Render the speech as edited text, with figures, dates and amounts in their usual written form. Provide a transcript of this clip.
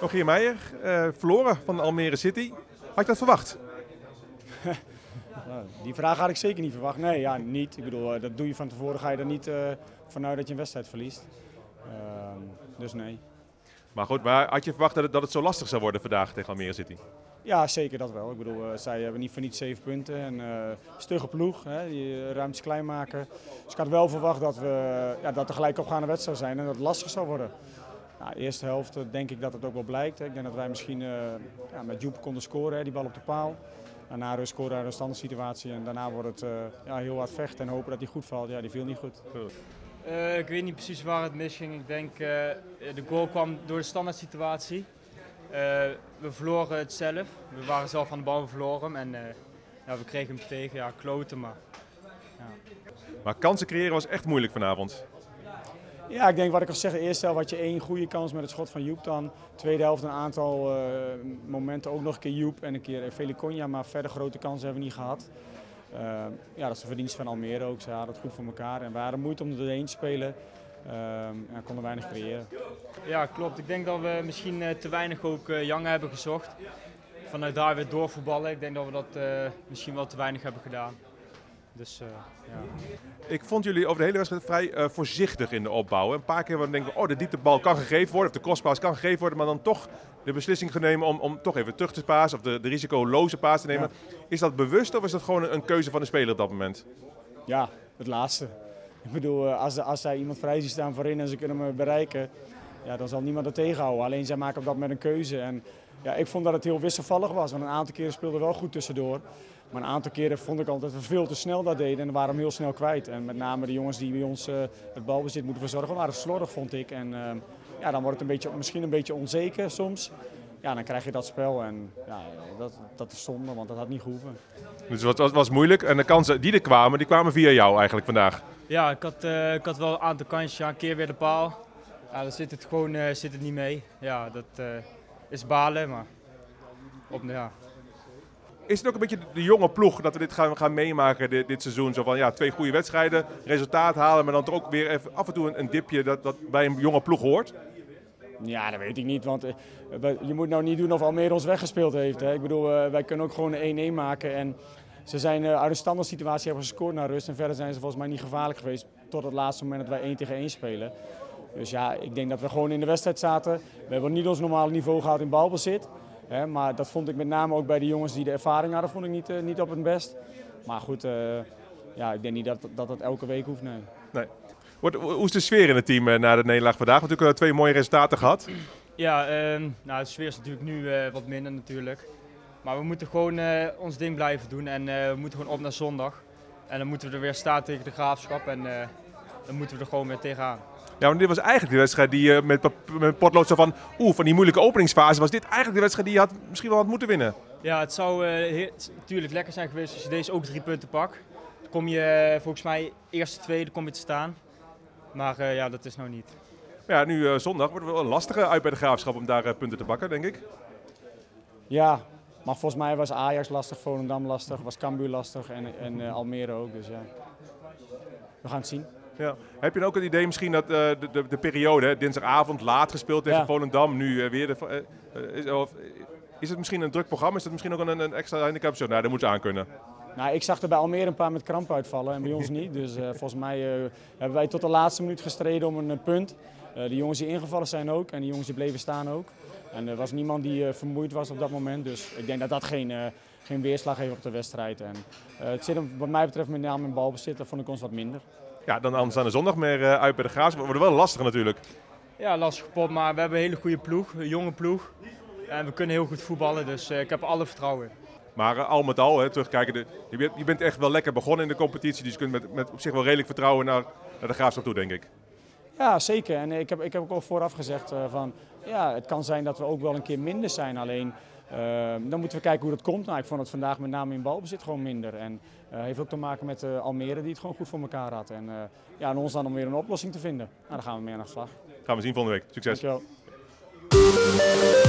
Rogier Meijer, verloren van Almere City. Had je dat verwacht? Die vraag had ik zeker niet verwacht. Nee, ja, niet. Ik bedoel, dat doe je van tevoren, ga je er niet vanuit dat je een wedstrijd verliest. Dus nee. Maar goed, maar had je verwacht dat het zo lastig zou worden vandaag tegen Almere City? Ja, zeker dat wel. Ik bedoel, zij hebben niet voor niets 7 punten. En stugge ploeg, hè, die ruimtes klein maken. Dus ik had wel verwacht dat we dat er gelijk opgaande wedstrijd zijn en dat het lastig zou worden. Nou, de eerste helft denk ik dat het ook wel blijkt. Hè. Ik denk dat wij misschien met Joep konden scoren, hè, die bal op de paal. Daarna rust scoren uit een standaard situatie en daarna wordt het heel hard vechten en hopen dat die goed valt. Ja, die viel niet goed. Ik weet niet precies waar het mis ging. Ik denk de goal kwam door de standaard situatie. We verloren het zelf. We waren zelf aan de bal, we verloren hem en we kregen hem tegen. Ja, kloten maar. Ja. Maar kansen creëren was echt moeilijk vanavond. Ja, ik denk wat ik al zeg, eerst had je 1 goede kans met het schot van Joep dan. Tweede helft een aantal momenten ook nog een keer Joep en een keer Feli, maar verder grote kansen hebben we niet gehad. Dat is de verdienst van Almere ook, ze hadden het goed voor elkaar en we hadden moeite om er doorheen te spelen. En konden weinig creëren. Ja, klopt. Ik denk dat we misschien te weinig ook Young hebben gezocht. Vanuit daar weer doorvoetballen. Ik denk dat we dat misschien wel te weinig hebben gedaan. Dus, ja. Ik vond jullie over de hele wedstrijd vrij voorzichtig in de opbouw. Een paar keer denken we, oh, de dieptebal kan gegeven worden, of de crosspaas kan gegeven worden, maar dan toch de beslissing genomen om toch even terug te passen of de risicoloze paas te nemen. Ja. Is dat bewust of is dat gewoon een keuze van de speler op dat moment? Ja, het laatste. Ik bedoel, als zij iemand vrij ziet staan voorin en ze kunnen me bereiken, ja, dan zal niemand dat tegenhouden. Alleen zij maken op dat moment een keuze. En ja, ik vond dat het heel wisselvallig was, want een aantal keren speelde we wel goed tussendoor. Maar een aantal keren vond ik altijd dat we veel te snel dat deden en we waren hem heel snel kwijt. En met name de jongens die bij ons het balbezit moeten verzorgen waren slordig, vond ik. En dan wordt het misschien een beetje onzeker soms. Ja, dan krijg je dat spel en ja, dat is zonde, want dat had niet gehoeven. Dus het was moeilijk en de kansen die er kwamen, via jou eigenlijk vandaag? Ja, ik had wel een aantal kansjes, een keer weer de paal. Ja, dan zit het gewoon niet mee. Ja, dat is balen, maar Is het ook een beetje de jonge ploeg dat we dit gaan meemaken dit seizoen? Zo van, ja, 2 goede wedstrijden, resultaat halen, maar dan toch ook weer even af en toe een dipje dat bij een jonge ploeg hoort? Ja, dat weet ik niet, want je moet nou niet doen of Almere ons weggespeeld heeft. Hè? Ik bedoel, wij kunnen ook gewoon een 1-1 maken en ze zijn uit een standaard situatie hebben gescoord naar rust en verder zijn ze volgens mij niet gevaarlijk geweest tot het laatste moment dat wij 1 tegen 1 spelen. Dus ja, ik denk dat we gewoon in de wedstrijd zaten. We hebben niet ons normale niveau gehad in balbezit. Hè, maar dat vond ik met name ook bij de jongens die de ervaring hadden, vond ik niet op het best. Maar goed, ik denk niet dat elke week hoeft, nee. Hoe is de sfeer in het team na de nederlaag vandaag? Want natuurlijk 2 mooie resultaten gehad. Ja, de sfeer is natuurlijk nu wat minder natuurlijk. Maar we moeten gewoon ons ding blijven doen en we moeten gewoon op naar zondag. En dan moeten we er weer staan tegen de Graafschap en dan moeten we er gewoon weer tegenaan. Ja, want dit was eigenlijk de wedstrijd die met potlood zo van die moeilijke openingsfase was dit eigenlijk de wedstrijd die je misschien wel had moeten winnen. Ja, het zou natuurlijk lekker zijn geweest als je deze ook 3 punten pakt. Dan kom je volgens mij eerste, tweede kom je te staan. Maar dat is nou niet. Ja, nu zondag wordt het wel lastiger uit bij de Graafschap om daar punten te pakken, denk ik. Ja. Maar volgens mij was Ajax lastig, Volendam lastig, was Cambuur lastig en Almere ook. Dus ja, we gaan het zien. Ja. Heb je dan ook het idee misschien dat de periode, hè, dinsdagavond laat gespeeld tegen Volendam, nu weer... Is het misschien een druk programma? Is dat misschien ook een extra handicap? Nou, dat moet ze aankunnen. Nou, ik zag er bij Almere een paar met kramp uitvallen en bij ons niet. Dus volgens mij hebben wij tot de laatste minuut gestreden om een punt. De jongens die ingevallen zijn ook en de jongens die bleven staan ook. En er was niemand die vermoeid was op dat moment, dus ik denk dat dat geen weerslag heeft op de wedstrijd. En, het zit wat mij betreft met name in balbezit, dat vond ik ons wat minder. Ja, dan anders aan de zondag meer uit bij de Graafschap. We worden wel lastig natuurlijk. Ja, lastig pot, maar we hebben een hele goede ploeg, een jonge ploeg. En we kunnen heel goed voetballen, dus ik heb alle vertrouwen. Maar al met al, hè, terugkijken, je bent echt wel lekker begonnen in de competitie, dus je kunt met op zich wel redelijk vertrouwen naar de Graafschap toe, denk ik. Ja, zeker. En ik heb ook al vooraf gezegd van, ja, het kan zijn dat we ook wel een keer minder zijn. Alleen, dan moeten we kijken hoe dat komt. Nou, ik vond het vandaag met name in balbezit gewoon minder. En heeft ook te maken met Almere die het gewoon goed voor elkaar had. En aan ons dan om weer een oplossing te vinden. Nou, daar gaan we mee aan de slag. Gaan we zien volgende week. Succes. Dankjewel.